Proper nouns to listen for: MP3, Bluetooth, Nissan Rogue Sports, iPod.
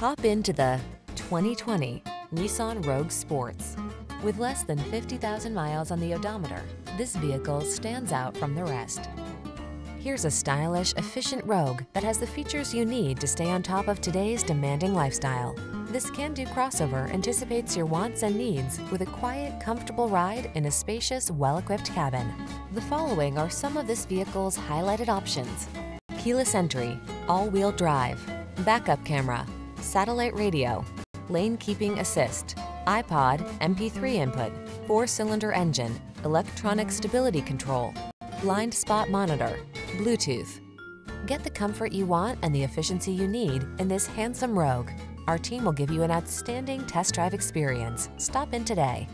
Hop into the 2020 Nissan Rogue Sports. With less than 50,000 miles on the odometer, this vehicle stands out from the rest. Here's a stylish, efficient Rogue that has the features you need to stay on top of today's demanding lifestyle. This can-do crossover anticipates your wants and needs with a quiet, comfortable ride in a spacious, well-equipped cabin. The following are some of this vehicle's highlighted options: keyless entry, all-wheel drive, backup camera, satellite radio, lane keeping assist, iPod, MP3 input, 4-cylinder engine, electronic stability control, blind spot monitor, Bluetooth. Get the comfort you want and the efficiency you need in this handsome Rogue. Our team will give you an outstanding test drive experience. Stop in today.